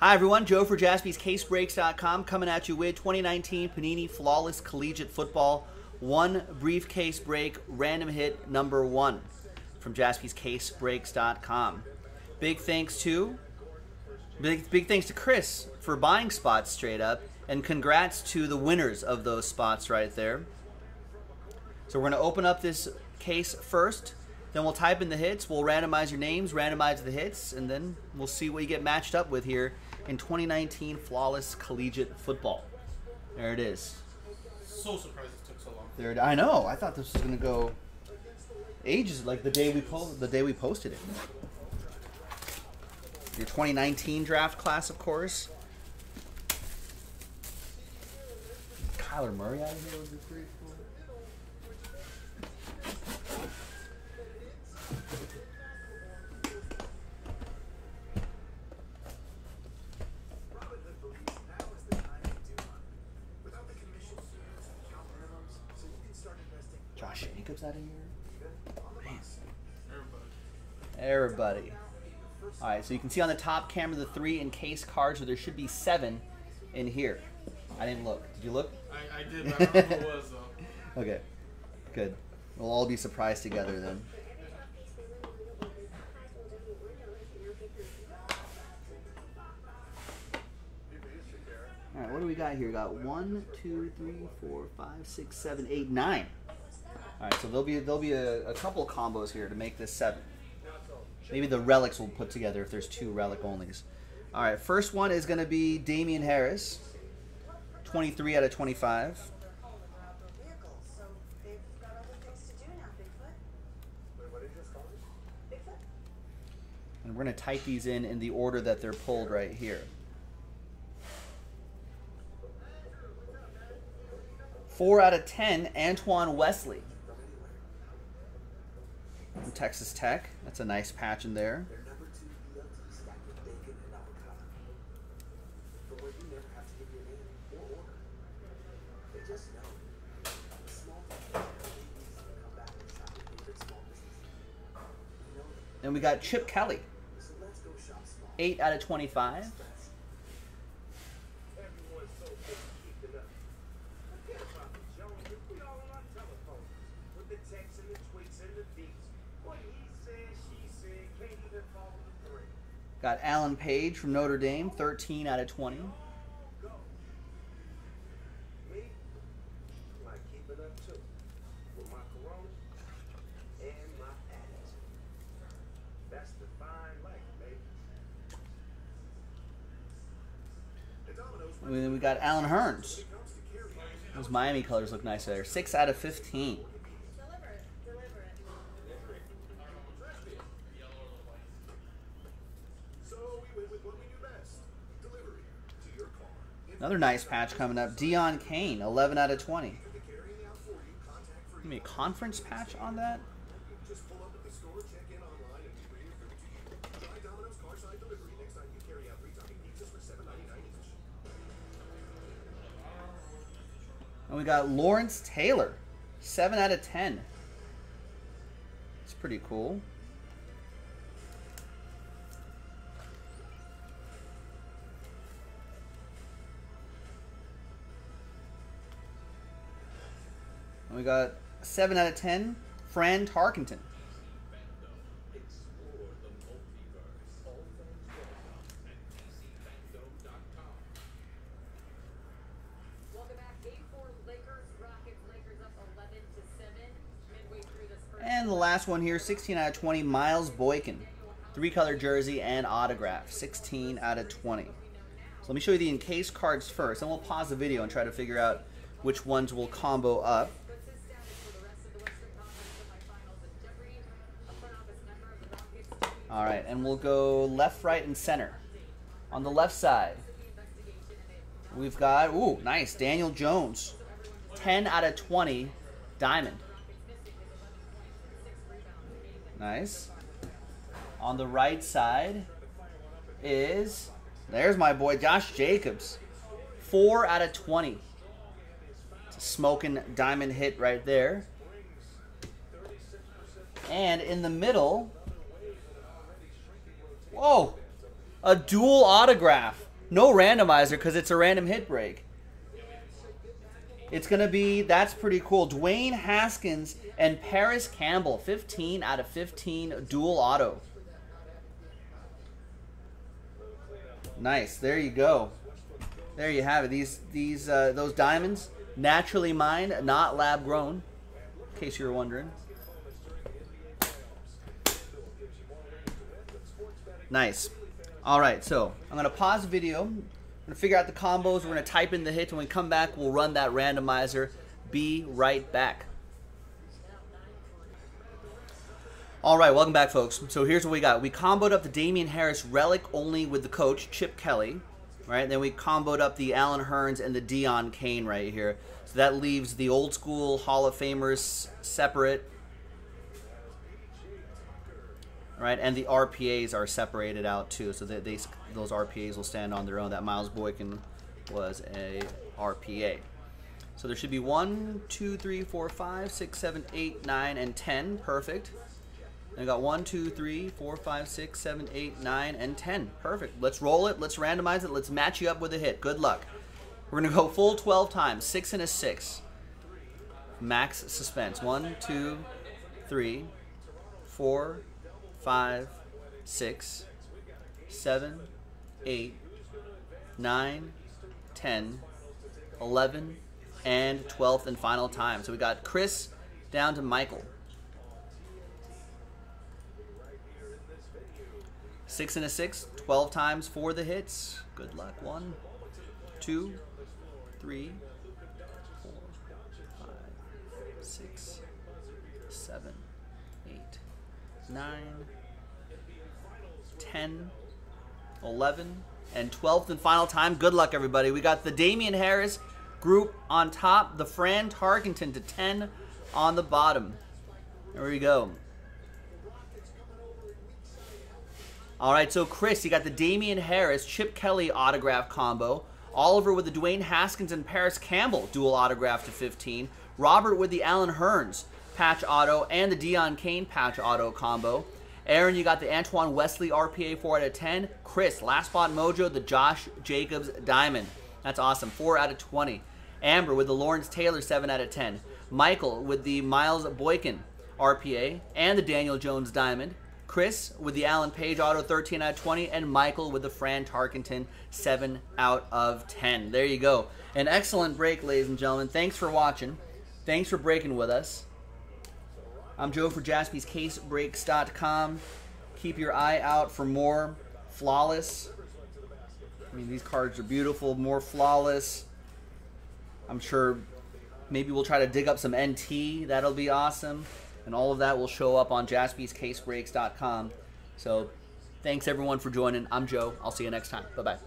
Hi everyone, Joe for JaspysCaseBreaks.com coming at you with 2019 Panini Flawless Collegiate Football. One briefcase break, random hit number one from JaspysCaseBreaks.com. Big thanks to Chris for buying spots straight up, and congrats to the winners of those spots right there. So we're going to open up this case first, then we'll type in the hits, we'll randomize your names, randomize the hits, and then we'll see what you get matched up with here in 2019 Flawless Collegiate Football. There it is. So surprised it took so long. There it, I know. I thought this was going to go ages, like the day we posted it. Your 2019 draft class, of course. Kyler Murray out of here would be pretty cool. Josh Jacobs out of here. Man. Everybody. All right, so you can see on the top camera the 3 encased cards, so there should be 7 in here. I didn't look. Did you look? I did, but I don't know what it was, though. Okay, good. We'll all be surprised together then. All right, what do we got here? We got 1, 2, 3, 4, 5, 6, 7, 8, 9. All right, so there'll be a couple of combos here to make this 7. Maybe the relics will put together if there's 2 relic onlys. All right, first one is going to be Damien Harris, 23 out of 25. And we're going to type these in the order that they're pulled right here. 4 out of 10, Antoine Wesley. From Texas Tech. That's a nice patch in there. 2. And we got Chip Kelly, 8 out of 25. Got Alan Page from Notre Dame, 13 out of 20. And then we got Allen Hurns. Those Miami colors look nice there. 6 out of 15. Another nice patch coming up. Deion Cain, 11 out of 20. Give me a conference patch on that. And we got Lawrence Taylor, 7 out of 10. It's pretty cool. And we got 7 out of 10, Fran Tarkenton. And the last one here, 16 out of 20, Miles Boykin. 3-color jersey and autograph, 16 out of 20. So let me show you the encased cards first, and we'll pause the video and try to figure out which ones will combo up. All right, and we'll go left, right, and center. On the left side, we've got, ooh, nice, Daniel Jones. 10 out of 20, diamond. Nice. On the right side is, there's my boy Josh Jacobs, 4 out of 20. It's a smoking diamond hit right there. And in the middle, whoa, a dual autograph No randomizer because it's a random hit break. It's going to be, that's pretty cool. Dwayne Haskins and Parris Campbell, 15 out of 15 dual auto. Nice. There you go. There you have it. Those diamonds, naturally mined, not lab grown, in case you were wondering. Nice. All right, so I'm going to pause the video. I'm going to figure out the combos. We're going to type in the hits. When we come back, we'll run that randomizer. Be right back. All right, welcome back, folks. So here's what we got. We comboed up the Damien Harris relic only with the coach, Chip Kelly. Right? And then we comboed up the Allen Hurns and the Deion Cain right here. So that leaves the old school Hall of Famers separate. Right? And the RPAs are separated out too. So those RPAs will stand on their own. That Miles Boykin was a RPA. So there should be 1, 2, 3, 4, 5, 6, 7, 8, 9, and 10. Perfect. I got 1, 2, 3, 4, 5, 6, 7, 8, 9, and 10. Perfect. Let's roll it. Let's randomize it. Let's match you up with a hit. Good luck. We're going to go full 12 times. 6 and a 6. Max suspense. 1, 2, 3, 4, 5, 6, 7, 8, 9, 10, 11, and 12th and final time. So we got Chris down to Michael. 6 and a 6, 12 times for the hits. Good luck. 1, 2, 3, 4, 5, 6, 7, 8, 9, 10, 11, and 12th and final time. Good luck, everybody. We got the Damien Harris group on top, the Fran Tarkenton to 10 on the bottom. There we go. All right, so Chris, you got the Damien Harris, Chip Kelly autograph combo. Oliver with the Dwayne Haskins and Parris Campbell dual autograph to 15. Robert with the Allen Hurns patch auto and the Deion Cain patch auto combo. Aaron, you got the Antoine Wesley RPA 4 out of 10. Chris, Last Spot Mojo, the Josh Jacobs diamond. That's awesome, 4 out of 20. Amber with the Lawrence Taylor 7 out of 10. Michael with the Miles Boykin RPA and the Daniel Jones diamond. Chris with the Alan Page auto, 13 out of 20, and Michael with the Fran Tarkenton, 7 out of 10. There you go. An excellent break, ladies and gentlemen. Thanks for watching. Thanks for breaking with us. I'm Joe for JaspysCaseBreaks.com. Keep your eye out for more Flawless. I mean, these cards are beautiful. More Flawless. I'm sure maybe we'll try to dig up some NT. That'll be awesome. And all of that will show up on JaspysCaseBreaks.com. So thanks, everyone, for joining. I'm Joe. I'll see you next time. Bye-bye.